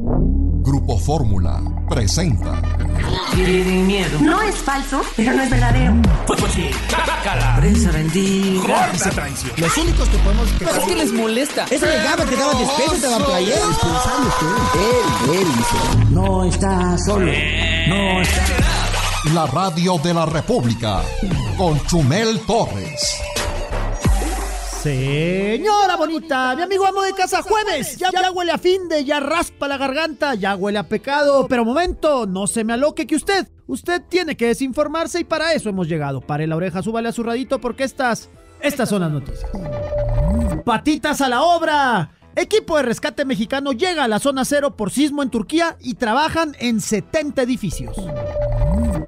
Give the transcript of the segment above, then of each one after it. Grupo Fórmula presenta. No es falso, pero no es verdadero. Pues sí, cácala. Prensa vendida. Esa traición. Los únicos que podemos... Pero es que les molesta. Esa llegaba que daba despeces a la playa. Expulsando usted. Él dice. No está solo. No está... La Radio de la República. Con Chumel Torres. Señora bonita, mi amigo amo de casa, jueves, ya huele a fin de, ya raspa la garganta, ya huele a pecado, pero momento, no se me aloque que usted tiene que desinformarse y para eso hemos llegado. Pare la oreja, súbale a su radito porque estas son las noticias. Patitas a la obra. Equipo de rescate mexicano llega a la zona cero por sismo en Turquía y trabajan en 70 edificios.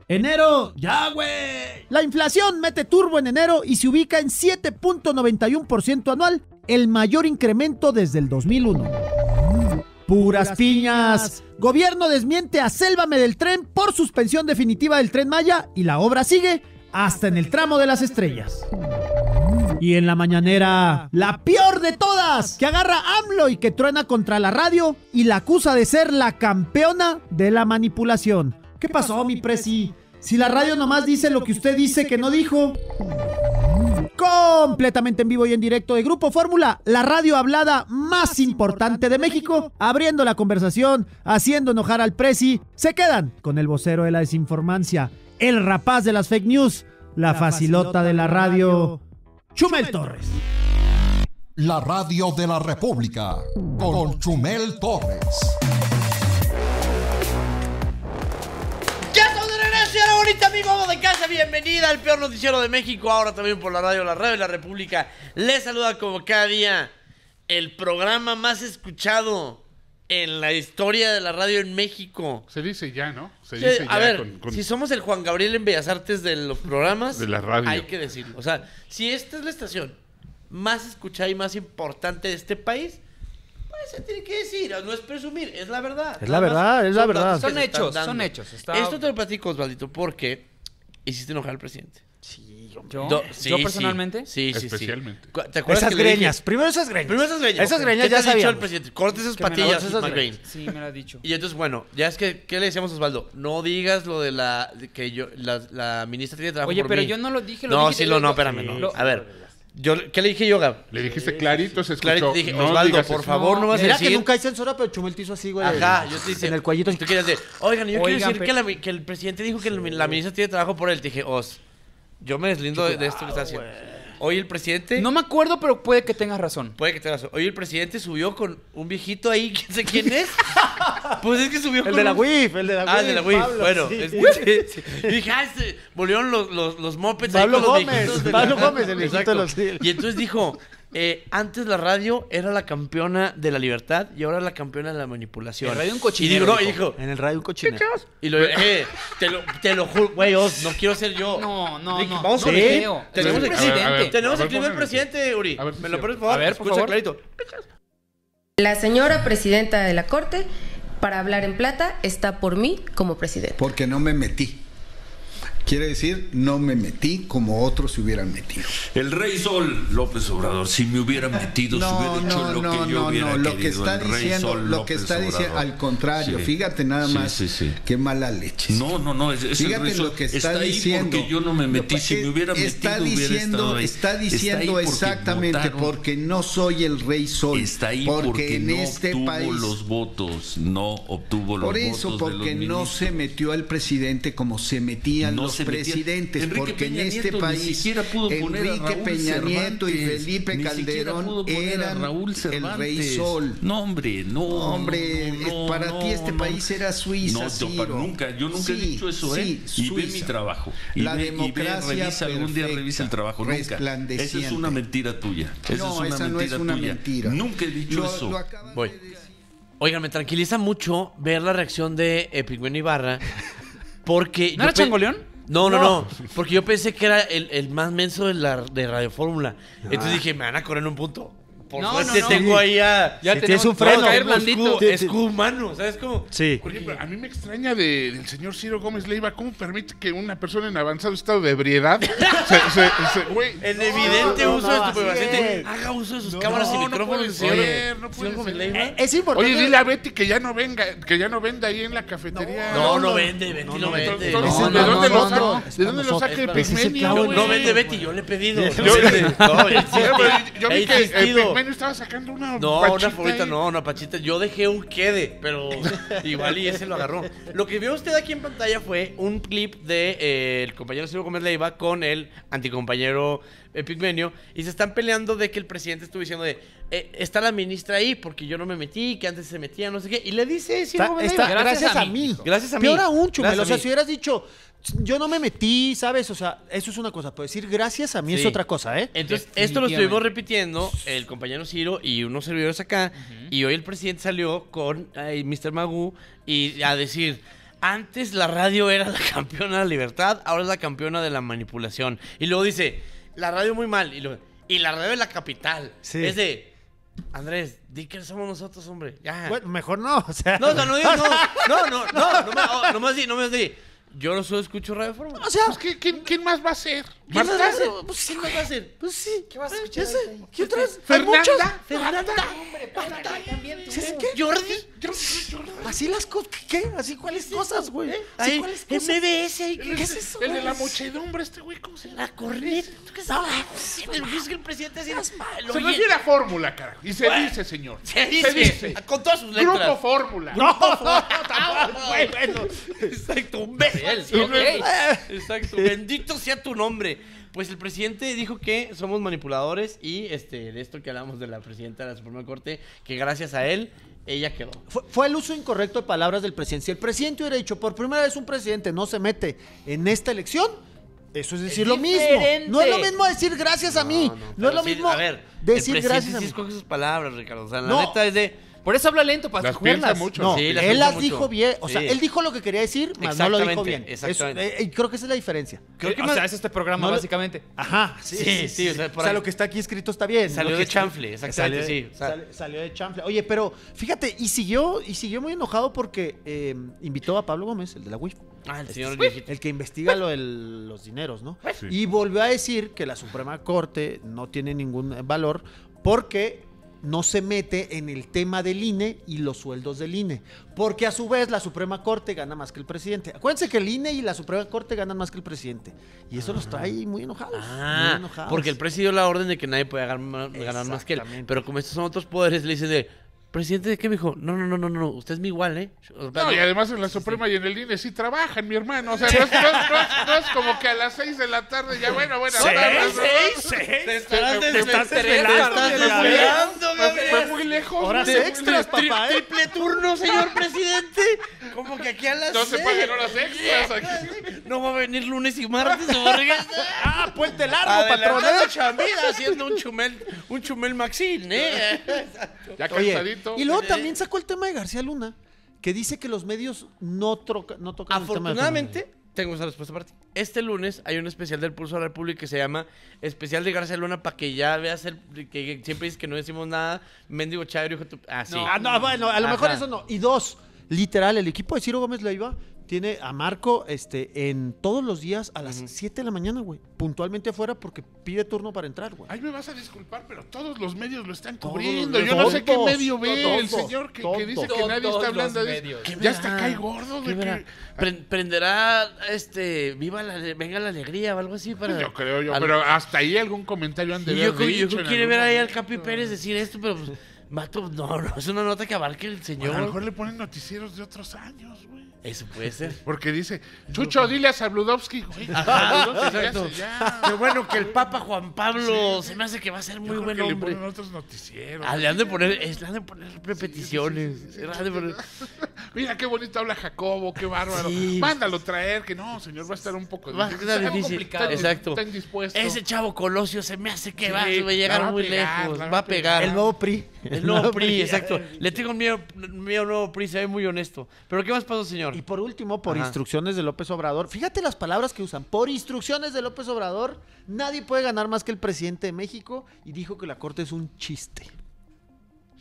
Enero, ya güey. La inflación mete turbo en enero y se ubica en 7.91% anual, el mayor incremento desde el 2001. Puras piñas. Gobierno desmiente a Sélvame del Tren por suspensión definitiva del Tren Maya y la obra sigue hasta en el tramo de las estrellas. Y en la mañanera, la peor de todas, que agarra AMLO y que truena contra la radio y la acusa de ser la campeona de la manipulación. ¿Qué pasó, mi presi? Si la radio nomás dice lo que usted dice que no dijo. Completamente en vivo y en directo de Grupo Fórmula, la radio hablada más importante de México, abriendo la conversación, haciendo enojar al presi. Se quedan con el vocero de la desinformancia, el rapaz de las fake news, la facilota de la radio, Chumel Torres. La Radio de la República, con Chumel Torres. Señora bonita, amigo, vamos de casa, bienvenida al peor noticiero de México, ahora también por la radio de la República. Les saluda como cada día el programa más escuchado en la historia de la radio en México. Se dice ya, ¿no? Se dice ya. A ver, si somos el Juan Gabriel en Bellas Artes de los programas, de la radio, hay que decirlo. O sea, si esta es la estación más escuchada y más importante de este país... Se tiene que decir, no es presumir, es la verdad. Es la verdad, es la verdad. Son hechos. Esto te lo platico, Osvaldito, porque hiciste enojar al presidente. Sí, ¿Yo personalmente? Sí. Especialmente. ¿Te acuerdas esas greñas? Primero esas greñas. Esas greñas ya sabíamos. ¿Qué te ha dicho el presidente? Cortes esas patillas, esas greñas. Sí, me lo ha dicho. Y entonces, bueno, ya es que, ¿qué le decíamos a Osvaldo? No digas lo de la... que yo la ministra tiene trabajo por mí. Oye, pero yo no lo dije. No, espérame. A ver... ¿Qué le dije yo, Gab? Le dijiste clarito, se escuchó. Clarito, dije, Osvaldo, no, por favor, no vas a decir. Mira que nunca hay censura, pero Chumel te hizo así, güey. Ajá, yo te hice. En el cuellito. Tú quieres decir, oigan, quiero decir que el presidente dijo que la ministra tiene trabajo por él. Te dije, yo me deslindo de esto que está haciendo. Hoy el presidente... No me acuerdo, pero puede que tengas razón. Hoy el presidente subió con un viejito ahí, quién sé quién es. Pues es que subió con... El de la UIF. Ah, el de la UIF, Pablo, bueno. Sí. Sí. Y dije, volvieron los mopeds ahí con los viejitos. Pablo Gómez, el viejito de los... Y entonces dijo, antes la radio era la campeona de la libertad y ahora la campeona de la manipulación. En el radio un cochinero. Y dijo, en el radio un cochinero. Y te lo juro, güey, no quiero ser yo. No. Vamos a ver. Tenemos el presidente. Tenemos el primer presidente, Uri. A ver, me lo pones, por favor. A ver, por favor. Clarito. La señora presidenta de la Corte, para hablar en plata, está por mí como presidente. Porque no me metí. Quiere decir, no me metí como otros se hubieran metido. El Rey Sol López Obrador, si me hubiera metido, se hubiera hecho lo que yo hubiera querido. Lo que está diciendo, al contrario, sí. Fíjate nada más, sí. Qué mala leche. No, es fíjate el Rey Sol, lo que está diciendo. Porque yo no me metí, si me hubiera metido, está diciendo exactamente, porque no soy el Rey Sol. Está ahí porque en este país no obtuvo los votos. Por eso, porque no se metió al presidente como se metían los presidentes, porque en este país Enrique Peña Nieto y Felipe Calderón eran el Rey Sol. No, hombre, para ti este país era Suiza. Yo nunca he dicho eso, y ve mi trabajo. Algún día revisa el trabajo. Nunca. Esa es una mentira tuya. Esa no es una mentira tuya. Nunca he dicho eso. Oigan, me tranquiliza mucho ver la reacción de Epigmenio Ibarra. Porque ¿no era Changoleón? No. Porque yo pensé que era el más menso de Radio Fórmula. Entonces dije, me van a correr un punto. Por suerte tengo ahí a... Ya tienes un freno. Es humano, ¿sabes cómo? Sí. Por ejemplo, a mí me extraña del señor Ciro Gómez Leyva, ¿cómo permite que una persona en avanzado estado de ebriedad en evidente uso estupefaciente haga uso de sus cámaras y micrófonos? No puede ser. Es importante. Oye, dile a Betty que ya no venga, que ya no venda ahí en la cafetería. No, no vende, Betty no vende. ¿De dónde lo saca el Epigmenio? No vende Betty, yo le he pedido. Yo vi que yo estaba sacando una pachita. Una favorita, no, una pachita. Yo dejé un quede, pero igual y ese lo agarró. Lo que vio usted aquí en pantalla fue un clip de el compañero Ciro Gómez Leyva con el anticompañero Epigmenio, y se están peleando de que el presidente estuvo diciendo de está la ministra ahí porque yo no me metí, que antes se metía, no sé qué, y le dice Ciro Gómez Leyva, gracias a mí. Gracias a mí. Peor aún, Chumel, o sea, si hubieras dicho yo no me metí, ¿sabes? O sea, eso es una cosa, pero decir gracias a mí es otra cosa, ¿eh? Entonces, esto lo estuvimos repitiendo el compañero Ciro y unos servidores acá, y hoy el presidente salió con Mr. Magoo y a decir... Antes la radio era la campeona de la libertad, ahora es la campeona de la manipulación. Y luego dice, la radio muy mal. Y la radio es la capital. Sí. Es de, Andrés, di que somos nosotros, hombre. Ya. Bueno, mejor no. O sea. No me digas. Yo no solo escucho Radio Fórmula. O sea, pues, ¿quién más va a ser? ¿Quién más va a ser? Pues sí, ¿quién más va a ser? Pues sí. ¿Qué vas a escuchar? ¿Qué otras? Fernanda. Jordi. Así las cosas. ¿Qué? Así cuáles cosas, güey. Así cuáles cosas. MBS. ¿Qué es eso? El de la muchedumbre, este güey. ¿Cómo se llama? La corneta. ¿Qué es eso? El presidente así es malo. Se refiere a Fórmula, carajo. Y se dice, señor. Se dice. Con todas sus letras. Grupo Fórmula. No, bueno. Exacto, un beso. Sí, okay. Exacto. Bendito sea tu nombre. Pues el presidente dijo que somos manipuladores y de esto que hablamos de la presidenta de la Suprema Corte, que gracias a él, ella quedó. Fue el uso incorrecto de palabras del presidente. Si el presidente hubiera dicho, por primera vez un presidente no se mete en esta elección, eso es decir lo mismo. No es lo mismo decir gracias a mí. No es lo mismo decir gracias a mí. Escoge sus palabras, Ricardo. O sea, la neta es de... Por eso habla lento, para escogerlas. No, sí, él las dijo bien. O sea, él dijo lo que quería decir, más no lo dijo bien. Exactamente. Creo que esa es la diferencia. Creo que o sea, es este programa, no básicamente. Ajá. Sí. O sea, lo que está aquí escrito está bien. Salió de chanfle, exactamente. Salió de chanfle. Oye, pero fíjate, y siguió muy enojado porque invitó a Pablo Gómez, el de la UIF. Ah, el señor UIF. El que investiga los dineros, ¿no? Sí. Y volvió a decir que la Suprema Corte no tiene ningún valor porque... no se mete en el tema del INE y los sueldos del INE, porque a su vez la Suprema Corte gana más que el presidente. Acuérdense que el INE y la Suprema Corte ganan más que el presidente, y eso los trae muy enojados, porque el presidente dio la orden de que nadie puede ganar más que él, pero como estos son otros poderes, le dicen presidente, ¿qué me dijo? No, usted es mi igual, ¿eh? No, y además en la Suprema y en el INE sí trabajan, mi hermano. O sea, no es como que a las 6 de la tarde ya, bueno. ¿Seis? Te estás desvelando, Gabriel. Fue muy lejos. Horas extras, papá. Triple turno, señor presidente. Como que aquí a las 6. No se pagan horas extras aquí. No va a venir lunes y martes. Ah, puente largo, patrón. Chamida haciendo un Chumel Maxín, ¿eh? Ya cansadito. Y luego también sacó el tema de García Luna, que dice que los medios no tocan el tema. Afortunadamente, tengo esa respuesta para ti. Este lunes hay un especial del Pulso de la República que se llama Especial de García Luna, para que ya veas que siempre dices que no decimos nada. Mendigo Chávez, hijo tu... Ah, sí. No, bueno, a lo mejor eso no. Y dos, literal, el equipo de Ciro Gómez Leyva tiene a Marco en todos los días a las 7 de la mañana, güey. Puntualmente afuera porque pide turno para entrar, güey. Ay, me vas a disculpar, pero todos los medios lo están cubriendo. Yo no sé qué medio ve el señor que dice que nadie está hablando de eso. Ya está cae gordo, güey. Prenderá, venga la alegría o algo así para... Yo creo yo, pero hasta ahí algún comentario han de ver. Yo quiero ver ahí al Capi Pérez decir esto, pero pues... Mato, no, es una nota que abarque el señor. A lo mejor le ponen noticieros de otros años, güey. Eso puede ser. Porque dice, Chucho, dile a Zabludovsky, güey. Exacto. Qué bueno que el Papa Juan Pablo se me hace que va a ser muy buen hombre. Le ponen otros noticieros. Le han de poner repeticiones. Mira qué bonito habla Jacobo, qué bárbaro. Sí. Mándalo traer, que no, señor, va a estar un poco difícil. Va a estar difícil, complicado. Exacto. Está indispuesto. Ese chavo Colosio se me hace que va a llegar muy lejos. Va a pegar. El nuevo PRI. El nuevo PRI, exacto. Le tengo miedo al nuevo PRI, se ve muy honesto. Pero ¿qué más pasó, señor? Y por último, por instrucciones de López Obrador. Fíjate las palabras que usan. Por instrucciones de López Obrador, nadie puede ganar más que el presidente de México, y dijo que la Corte es un chiste.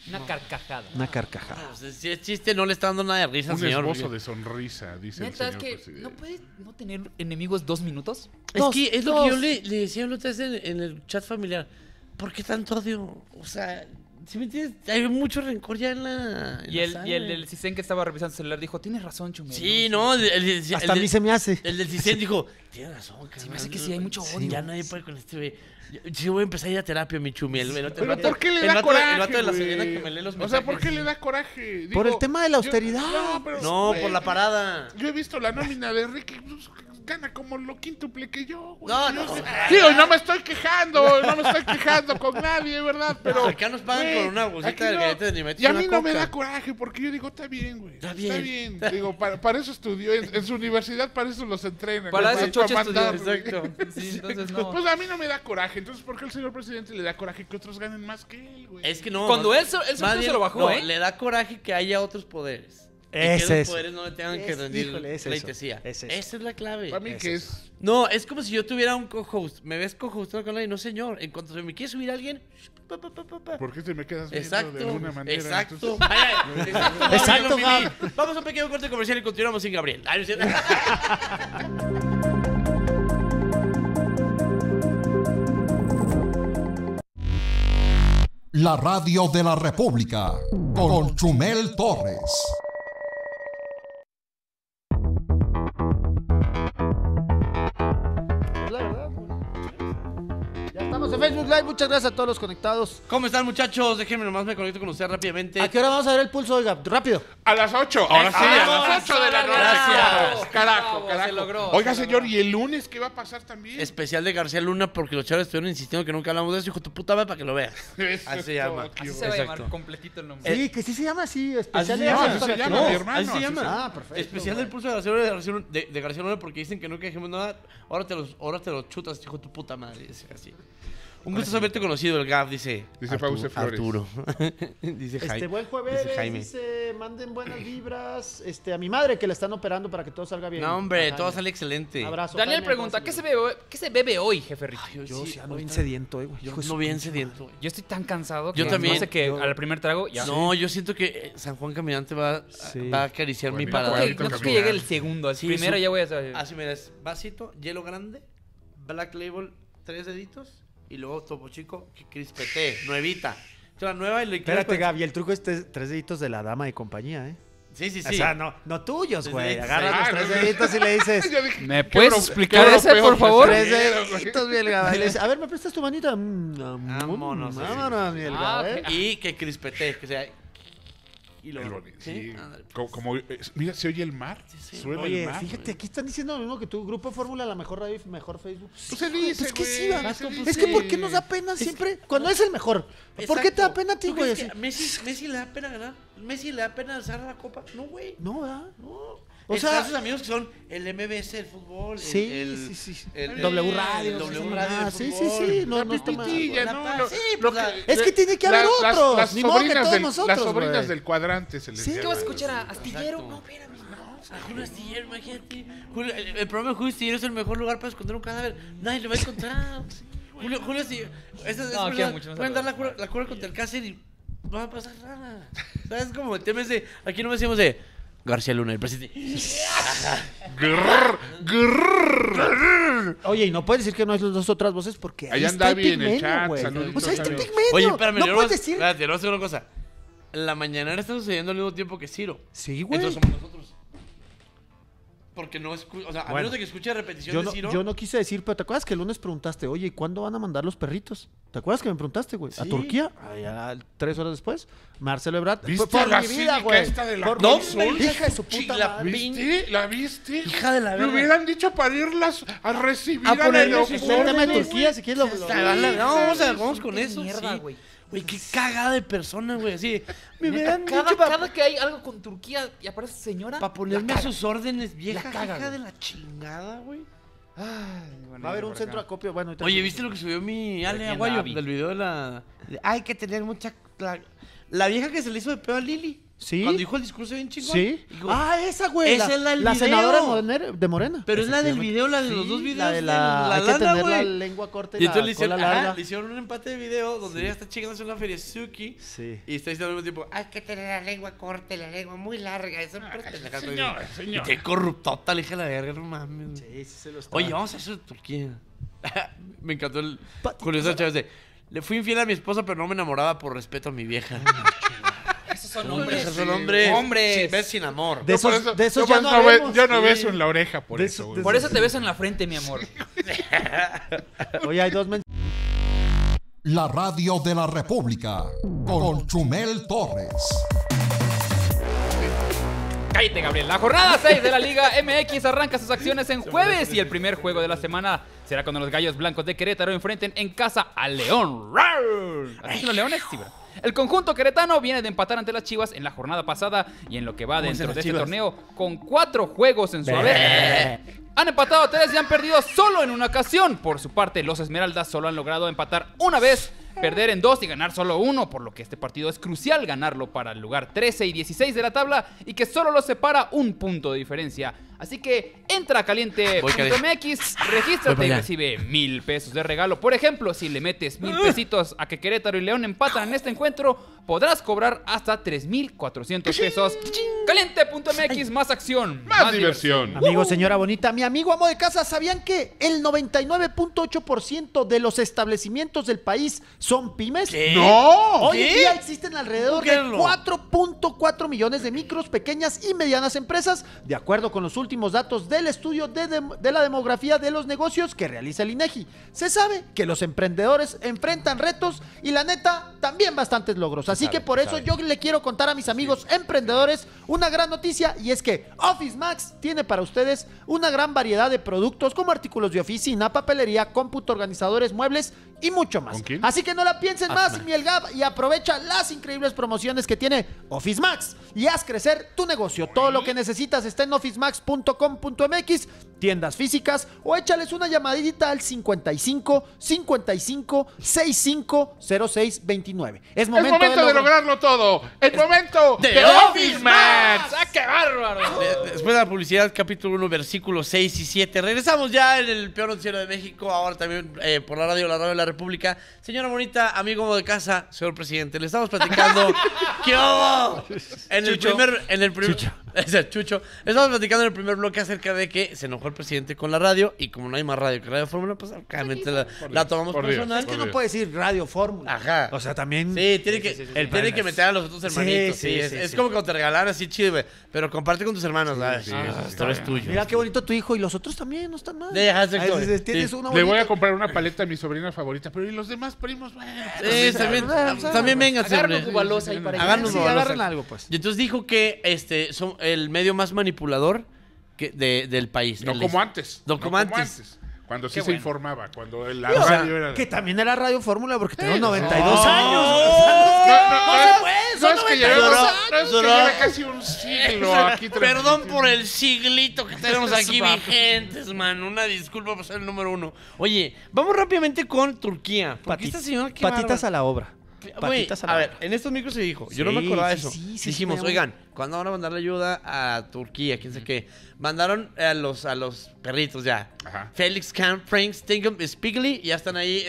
Una carcajada. Una carcajada. Si es chiste, no le está dando nada de risa al señor. Un esbozo de sonrisa, dice el señor presidente. ¿No puedes no tener enemigos 2 minutos? Es que es lo que yo le decía la otra vez en el chat familiar. ¿Por qué tanto odio? O sea, si me entiendes, hay mucho rencor ya en la... Y el Cicén que estaba revisando el celular dijo, tienes razón, Chumel. Sí, no, hasta a mí se me hace. El del Cicén dijo, tienes razón, cabrón. Se me hace que sí, hay mucho odio. Sí, ya nadie puede con este güey. Yo voy a empezar a ir a terapia, mi Chumel. Pero ¿por qué le da coraje? O sea, ¿por qué le da coraje? Por el tema de la austeridad. No, por la parada. Yo he visto la nómina de Ricky... Gana como lo quíntuple que yo, güey. Digo, no me estoy quejando, no me estoy quejando con nadie, ¿verdad? Pero acá nos pagan, güey, con una bolsita del gallete de Nimetes. Y a mí no me da coraje, porque yo digo, está bien, güey. Está bien. Está bien. Está digo, para eso estudió, en su universidad para eso los entrenan. Para eso Chocha estudió, exacto. Sí, entonces no. Pues a mí no me da coraje, entonces ¿por qué el señor presidente le da coraje que otros ganen más que él, güey? Es que no. Cuando él siempre se lo bajó, no, ¿eh? Le da coraje que haya otros poderes. Es que los poderes no le tengan que rendir pleitesía. Esa es la clave. Para mí que es... No, es como si yo tuviera un co-host. ¿Me ves co-hostando con alguien? No, señor. En cuanto se me quiere subir alguien... ¿Por qué te me quedas viendo de alguna manera? Exacto. Exacto. Vamos a un pequeño corte comercial y continuamos sin Gabriel. La Radio de la República con Chumel Torres. Facebook Live, muchas gracias a todos los conectados. ¿Cómo están, muchachos? Déjenme nomás me conecto con ustedes rápidamente. ¿A qué hora vamos a ver el pulso, oiga? Rápido. A las 8. Ahora sí, a las 8 de la noche. Gracias. Carajo. Se logró. Oiga, señor, ¿y el lunes qué va a pasar también? Especial de García Luna, porque los chavales estuvieron insistiendo que nunca hablamos de eso. Hijo, tu puta madre, para que lo veas. Así se llama. Así se va a llamar completito el nombre. Sí, que sí se llama así. Especial de García Luna. Ah, perfecto. Especial del pulso de García Luna, porque dicen que nunca dijimos nada. Ahora te los chutas, hijo, tu puta madre. Así. Un gusto haberte conocido, el Gab, dice Pause Flores. Arturo. Dice Jaime. Buen jueves, dice, manden buenas vibras a mi madre que la están operando para que todo salga bien. No, hombre, todo sale excelente. Abrazo. Daniel pregunta, ¿qué se bebe hoy, jefe Ricky? Ay, yo sí, ando bien sediento hoy, güey. Yo bien sediento. Yo estoy tan cansado que no sé que al primer trago ya. No, yo siento que San Juan Caminante va a acariciar mi paladar. No creo que llegue el segundo, así primero ya voy a saber. Así me das vasito, hielo grande, Black Label, 3 deditos. Y luego Topo Chico, que crispete, nuevita. La nueva y lo incluyo. Espérate, Gaby, el truco es 3 deditos de la dama y compañía, ¿eh? Sí. O sea, no tuyos, güey. Agarra los 3 deditos y le dices... ¿Me puedes explicar ese, por favor? 3 deditos, Bielga. Y le dices, a ver, ¿me prestas tu manita? Vámonos, Bielga. Y que crispete, que sea... Y lo sí. Como mira, se oye el mar. Suena el mar. Fíjate, aquí están diciendo lo mismo que tu Grupo Fórmula, la mejor radio, mejor Facebook. Pues se dice, es que wey, sí, es que ¿por qué nos da pena siempre cuando es el mejor? Exacto. ¿Por qué te da pena a ti, güey? Messi le da pena ganar. Messi le da pena alzar la copa. No, güey. No, ¿verdad? No. O sea, sus amigos que son el MBS del fútbol, sí. El W Radio. El W Radio del fútbol. Sí. Es que tiene que haber otro. Ni modo que todos nosotros. Las sobrinas del cuadrante se les llama. ¿Qué vas a escuchar a Astillero? No, espérame. A Julio Astillero, imagínate. El programa de Julio Astillero es el mejor lugar para esconder un cadáver. Nadie lo va a encontrar. Julio Astillero. Pueden dar la cura contra el cáncer y no va a pasar nada. ¿Sabes cómo? Aquí no me decimos de... García Luna, el presidente. Oye, y no puedes decir que no es las dos otras voces porque ahí está Epigmenio, güey. O sea, ahí está Epigmenio. Oye, espérame, no puedes decir. Espérate, no sé una cosa. La mañanera está sucediendo al mismo tiempo que Ciro. Sí, güey. Entonces somos nosotros. Porque no escucho, o sea, a menos de que escuche repetición de Ciro. Yo no quise decir, pero ¿te acuerdas que el lunes preguntaste, oye, ¿y cuándo van a mandar los perritos? ¿Te acuerdas que me preguntaste, güey? ¿A Turquía? Allá 3 horas después. Marcelo Ebrard. ¿Viste la cínica esta de la hija de su puta madre? ¿La viste? Hija de la verga. Le hubieran dicho para irlas a recibir a el tema de Turquía, si quieres lo... Vamos con eso, sí. Güey, qué cagada de persona, güey, así. Cada que hay algo con Turquía y aparece señora. Para ponerme a sus órdenes, vieja caga de la chingada, güey. Va a haber un centro de acopio. Bueno, oye, ¿viste lo que subió mi Ale Aguayo del video de la... Hay que tener mucha... La vieja que se le hizo de pedo a Lili. Sí. Cuando dijo el discurso bien chingón. Sí. Digo, ah, esa güey. Esa es la del video. Senadora de Morena. Pero es la del video, la de los dos videos. La de la hay que tener la lengua corta y la cola larga. Le hicieron un empate de video donde ella está chingándose en una feria Suzuki. Sí. Y está diciendo al mismo tiempo, hay que tener la lengua corta y la lengua muy larga. Eso no es. Señor, señor. Qué corruptota, le dije a la verga, no mames. Sí, sí se lo está. Oye, vamos a hacer Turquía. Me encantó el Julio Astillero de, le fui infiel a mi esposa, pero no me enamoraba por respeto a mi vieja. Esos son hombres. Esos son hombres. Hombres. Sin ver, sin amor. De esos, eso, de esos ya no vemos. Ya no beso en la oreja por eso. Eso por eso te beso en la frente, mi amor. Oye, hay dos mensajes. La Radio de la República con Chumel Torres. Cállate, Gabriel. La jornada 6 de la Liga MX arranca sus acciones en jueves y el primer juego de la semana será cuando los Gallos Blancos de Querétaro enfrenten en casa a León. ¿Así son los leones? Sí, bro. El conjunto queretano viene de empatar ante las Chivas en la jornada pasada y en lo que va dentro de este torneo, con 4 juegos en su haber, han empatado 3 y han perdido solo en una ocasión. Por su parte, los Esmeraldas solo han logrado empatar una vez, perder en 2 y ganar solo 1, por lo que este partido es crucial ganarlo para el lugar 13 y 16 de la tabla y que solo los separa un punto de diferencia. Así que entra a Caliente.mx, regístrate y recibe 1000 pesos de regalo. Por ejemplo, si le metes 1000 pesitos a que Querétaro y León empatan en este encuentro, podrás cobrar hasta 3,400 pesos. Caliente.mx, más acción, más diversión. Amigo, señora bonita, mi amigo amo de casa, ¿sabían que el 99.8% de los establecimientos del país son pymes? ¿Qué? ¡No! Hoy en día existen alrededor de 4.4 millones de micros, pequeñas y medianas empresas, de acuerdo con los últimos datos del estudio de la demografía de los negocios que realiza el INEGI. Se sabe que los emprendedores enfrentan retos y la neta también bastantes logros. Así que por eso yo le quiero contar a mis amigos emprendedores una gran noticia, y es que Office Max tiene para ustedes una gran variedad de productos como artículos de oficina, papelería, cómputo, organizadores, muebles y mucho más. Así que no la piensen más, miel Gab, y aprovecha las increíbles promociones que tiene Office Max y haz crecer tu negocio. Todo lo que necesitas está en officemax.com.mx, tiendas físicas, o échales una llamadita al 55 55 65 06 29. Es momento de lograrlo todo. El momento de Office Max. ¡Ah, qué bárbaro! Después de la publicidad, capítulo 1, versículos 6 y 7. Regresamos ya en el peor noticiero de México, ahora también por la radio de la República. Señora bonita, amigo de casa, señor presidente, le estamos platicando. ¿Qué hubo? Estamos platicando en el primer bloque acerca de que se enojó el presidente con la radio, y como no hay más radio que Radio Fórmula, pues claramente la tomamos personal. Es que no puede decir Radio Fórmula. Ajá. O sea, también. Sí, tiene que meter a los otros hermanitos. Sí, es como cuando te regalan así chido, güey. Pero comparte con tus hermanos, ¿sabes? Esto es tuyo. Mira qué bonito tu hijo, y los otros también no están mal. Le voy a comprar una paleta a mi sobrina favorita, pero ¿y los demás primos? Sí, también vengan. Agarren cubalos ahí para que agarren algo, pues. Y entonces dijo que son el medio más manipulador del país. No como antes. No como antes. Cuando sí se informaba, cuando la radio era... Que también era Radio Fórmula, porque tenía 92 años. No, no, no, no, no, casi un siglo aquí. Perdón por el siglito que tenemos aquí vigentes, man. Una disculpa por ser el número 1. Oye, vamos rápidamente con Turquía. Patitas a la obra. A ver, en estos micros se dijo, yo no me acordaba de eso. Dijimos, oigan, ¿cuándo van a mandar la ayuda a Turquía? ¿Quién sabe qué? Mandaron a los perritos ya. Ajá. Felix, Camp, Frank, Stingham, Spigley, ya están ahí,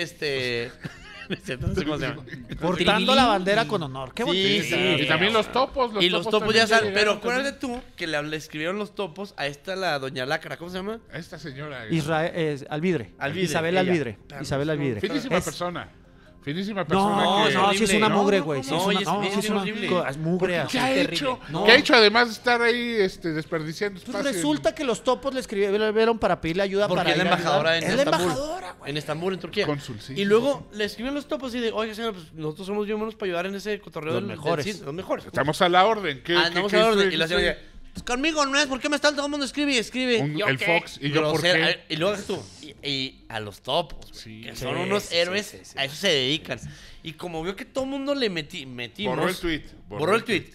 portando la bandera con honor. Qué bonito. Y también los topos. Los topos ya salen. Pero acuérdate tú que le escribieron los topos a la doña Lacra. ¿Cómo se llama? A esta señora. Alvidre. Isabel Alvidre. Isabel Alvidre. Finísima persona. Finísima persona. Sí es una mugre, güey. Es mugre. ¿Qué ha hecho? ¿Qué ha hecho además de estar ahí desperdiciando espacio? Resulta que los topos le escribieron para pedirle ayuda. Porque es la embajadora en Estambul. Es la embajadora, güey. En Estambul, en Turquía. Cónsul, sí. Y luego le escriben los topos y de, oye, señora, pues nosotros somos bien buenos para ayudar en ese cotorreo de los mejores. Los mejores. Estamos a la orden. Estamos a la orden. Y la señora, pues conmigo no es, ¿por qué me están todo el mundo escribe? El Fox, y yo por qué. Y luego tú, y a los topos, sí, que son unos héroes, a eso se dedican. Y como vio que todo el mundo le metimos... Borró el tweet.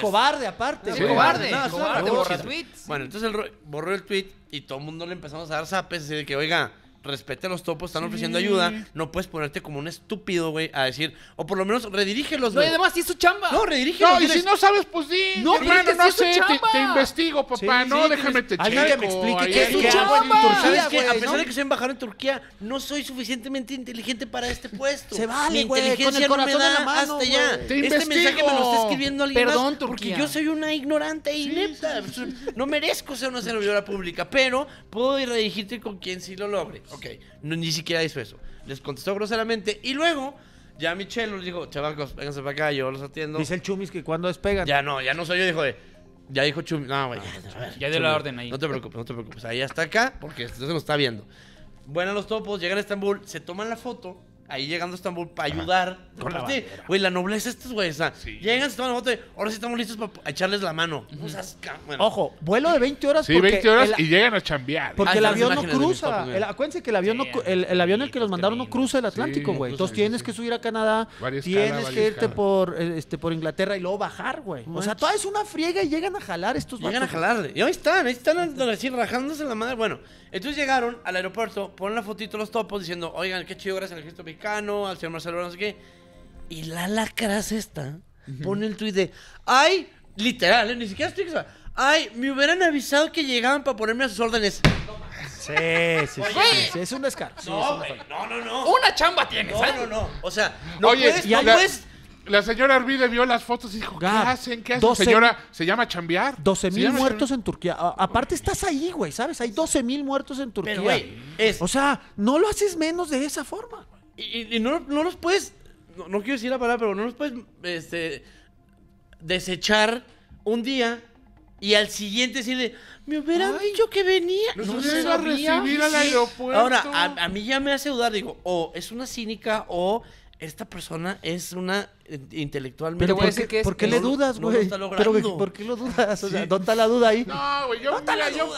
Cobarde, aparte. Sí. Cobarde. Cobarde, borra tweets. Bueno, entonces borró el tweet y todo el mundo le empezamos a dar zapes, así de que, oiga, respete a los topos, están ofreciendo ayuda. No puedes ponerte como un estúpido, güey, a decir, o por lo menos redirígelos, güey. No, y además, sí es su chamba. No, redirígelos. No, y si no sabes, pues sí. No, hermano, es que no sé, te investigo, papá. Sí, no, sí, déjame te checo. Alguien que me explique qué es su chamba. ¿Sabes qué? A pesar de que soy embajador en Turquía, no soy suficientemente inteligente para este puesto. Se vale, mi inteligencia no me da hasta ya. Este mensaje me lo está escribiendo alguien más, porque yo soy una ignorante e inepta. No merezco ser una servidora pública, pero puedo ir a dirigirte con quien sí lo logre. Ok, no, ni siquiera hizo eso. Les contestó groseramente y luego ya Michelle les dijo, chavacos, vénganse para acá, yo los atiendo. Dice el Chumis que cuando despegan. Ya no soy yo, dijo de... Ya dijo Chumis, no, güey, ya dio la orden ahí. No te preocupes, no te preocupes, ahí hasta acá, porque esto se lo está viendo. Bueno, los topos, llegan a Estambul, se toman la foto, ahí llegando a Estambul para ayudar. Güey, la nobleza estos güeyes, sí. Llegan, se toman la foto y ahora sí estamos listos para echarles la mano. Bueno. Ojo, vuelo de 20 horas. Sí, porque 20 horas y llegan a chambear. Porque el avión no cruza. Acuérdense que el avión, el avión en el que los mandaron no cruza el Atlántico, güey. Sí, entonces tienes que subir a Canadá, tienes que irte por Inglaterra y luego bajar, güey. O sea, toda es una friega y llegan a jalar estos barcos. Llegan a jalar. Y ahí están así rajándose la madre. Bueno, entonces llegaron al aeropuerto, ponen la fotito los topos diciendo, oigan, qué chido, gracias al Cristo Mexicano, al señor Marcelo, no sé qué. Y la lacras esta pone el tuit de, ay, literal, ni siquiera estoy... Ay, me hubieran avisado que llegaban para ponerme a sus órdenes. Sí, sí, oye, sí, es un descaro. Sí, no, güey, no. Una chamba tienes, ¿sabes? No. O sea, no puedes... La señora Arvide vio las fotos y dijo, ¿qué hacen? ¿Qué hacen? 12, señora, se llama chambear. 12,000 muertos en Turquía. Aparte estás ahí, güey, ¿sabes? Hay 12,000 muertos en Turquía. Pero, güey, o sea, no lo haces menos de esa forma. Y no los puedes... No quiero decir la palabra, pero no los puedes desechar un día... Y al siguiente decirle, me hubieran dicho que venía. No se iba a recibir al aeropuerto. Ahora, a mí ya me hace dudar. Digo, o es una cínica o esta persona es una intelectualmente. Pero ¿por qué le dudas, güey? Pero ¿por qué lo dudas? O sea, ¿dónde está la duda ahí? No, güey, yo,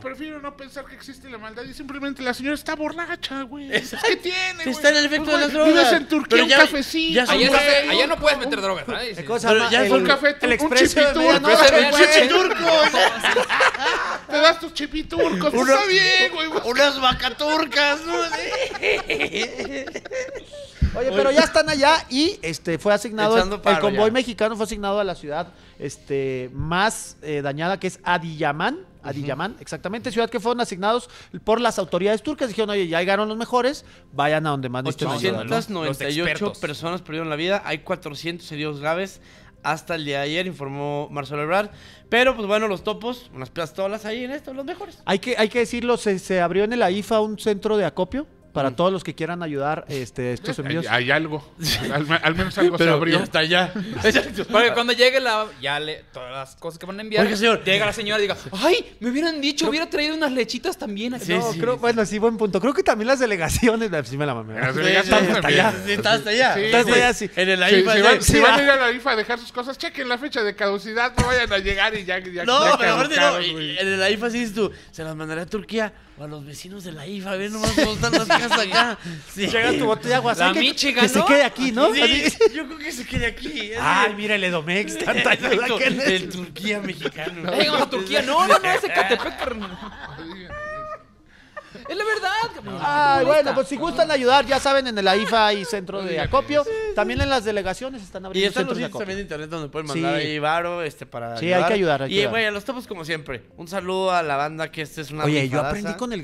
prefiero no pensar que existe la maldad. Y simplemente la señora está borracha, güey. ¿Qué tiene, güey? Está en el efecto de las drogas. Vives en Turquía, un cafecito. Allá no puedes meter drogas, ¿verdad? Ya es un café, un chipiturco. Te das tus chipiturcos. Está bien, güey. Unas vacaturcas, ¿no? Oye, pero ya están allá y fue asignado, el convoy mexicano fue asignado a la ciudad más dañada, que es Adiyamán. Adiyamán, exactamente, ciudad que fueron asignados por las autoridades turcas. Dijeron, oye, ya llegaron los mejores, vayan a donde más necesiten ayuda, ¿no? 898 personas perdieron la vida, hay 400 heridos graves hasta el día de ayer, informó Marcelo Ebrard. Pero, pues bueno, los topos, unas pistolas ahí en esto, los mejores. Hay que decirlo, se abrió en el AIFA un centro de acopio para todos los que quieran ayudar estos envíos. Hay algo. Al menos algo se abrió. Hasta allá. Porque cuando llegue todas las cosas que van a enviar, llega la señora y diga, ¡ay! Me hubieran dicho, hubiera traído unas lechitas también. Aquí. Bueno, sí, buen punto. Creo que también las delegaciones, sí me la mamé. Hasta allá. Está hasta allá. Está allá, sí. En el AIFA. Si van a ir a la AIFA a dejar sus cosas, chequen la fecha de caducidad, no vayan a llegar y ya. No, pero aparte no. En el AIFA sí dices tú, se las mandaré a Turquía. O a los vecinos de la IFA, ven nomás cómo están las casas acá. Sí. Llega tu botella de agua, que se quede aquí, ¿no? Sí, yo creo que se quede aquí. Ay, mira el Edomex, tanta ayuda que les... El Turquía mexicano. Vamos a Turquía, no, ese Catepec, es la verdad. Ay, bueno, pues si gustan ayudar, ya saben, en el AIFA hay centro de acopio. También en las delegaciones están abriendo centros de acopio. Y están los sitios también de internet donde pueden mandar ahí varo para ayudar. Sí, hay que ayudar. Y güey, a los topos como siempre. Un saludo a la banda que es una... Oye, yo aprendí con el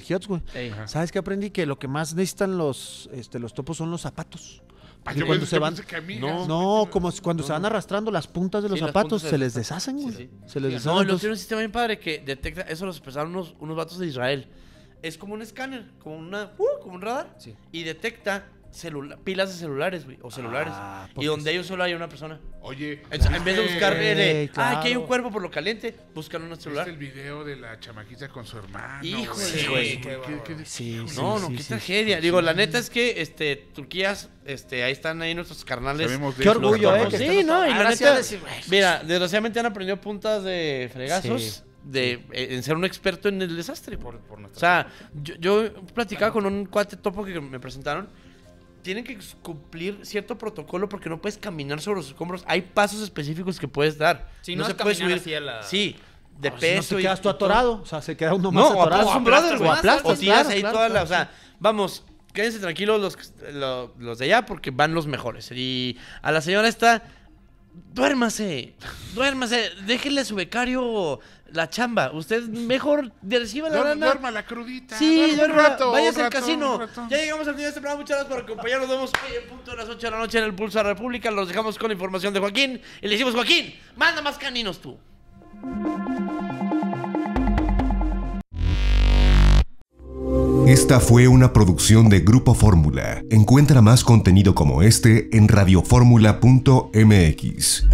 Hiots, güey. ¿Sabes qué aprendí? Que lo que más necesitan los topos son los zapatos. Cuando se van, como cuando se van arrastrando las puntas de los zapatos, se les deshacen, güey. Se les deshacen. No, lo tiene un sistema bien padre que detecta, eso lo expresaron unos vatos de Israel. Es como un escáner, como un radar, y detecta pilas de celulares, güey, o celulares. Y donde ellos solo hay una persona. Oye, en vez de buscar aquí hay un cuerpo por lo caliente, buscan un celular. Es el video de la chamaquita con su hermano. Híjole, güey. Qué tragedia. Digo, la neta es que Turquía, ahí están nuestros carnales. Qué orgullo, sí, no, y la neta, mira, desgraciadamente han aprendido puntas de fregazos. En ser un experto en el desastre. O sea, yo platicaba con un cuate topo que me presentaron. Tienen que cumplir cierto protocolo porque no puedes caminar sobre los escombros. Hay pasos específicos que puedes dar. Si no se puede subir. Sí, de peso. Si no te quedas tú atorado. O sea, se queda uno más atorado. O aplastas, o tiras ahí todas las... O sea, vamos, quédense tranquilos los de allá porque van los mejores. Y a la señora esta... Duérmase, duérmase, déjenle a su becario la chamba. Usted mejor reciba la lana. Duerma la crudita. Sí, duerma. Váyase al casino. Ya llegamos al final de este programa. Muchas gracias por acompañarnos. Nos vemos hoy en punto de las 8 de la noche en el Pulso de la República. Los dejamos con la información de Joaquín. Y le decimos, Joaquín, manda más caninos tú. Esta fue una producción de Grupo Fórmula. Encuentra más contenido como este en radioformula.mx.